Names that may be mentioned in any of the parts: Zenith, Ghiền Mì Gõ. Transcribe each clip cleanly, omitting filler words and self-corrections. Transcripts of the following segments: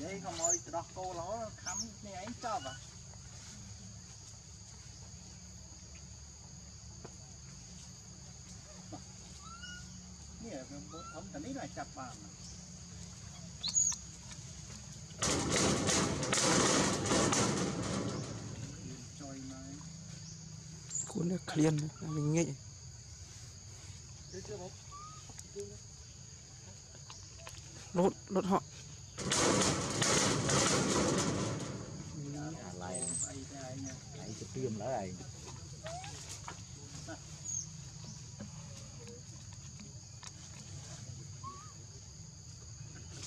Vậy còn ngồi đọc cô nó khám như ấy cho bà nghĩa bố thấm tấn ít là chạp bà mà. Cô nó clean mình nghĩ lốt họ tiêm lỡ này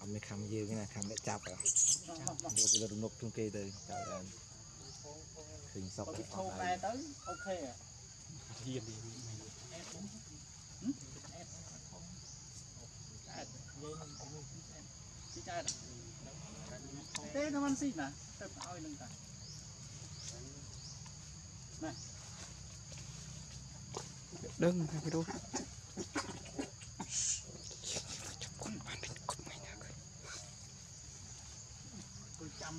ông mới khăm dư cái này khăm để chạp rồi bây giờ đừng nộp chung kê từ trời ơi hình sọc cái thô này tới ok à đi đi thế nó ăn xịt mà tôi phải lưng cả này đừng cái đôi tôi chăm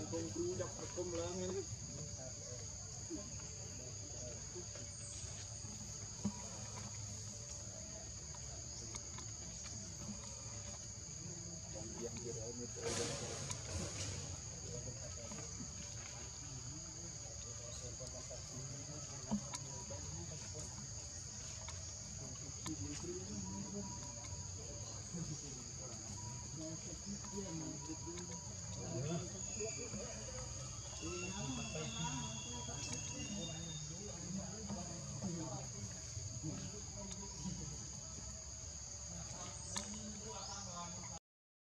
Hãy subscribe cho kênh Ghiền Mì Gõ để không bỏ lỡ những video hấp dẫn. Hãy subscribe cho kênh Ghiền Mì Gõ để không bỏ lỡ những video hấp dẫn.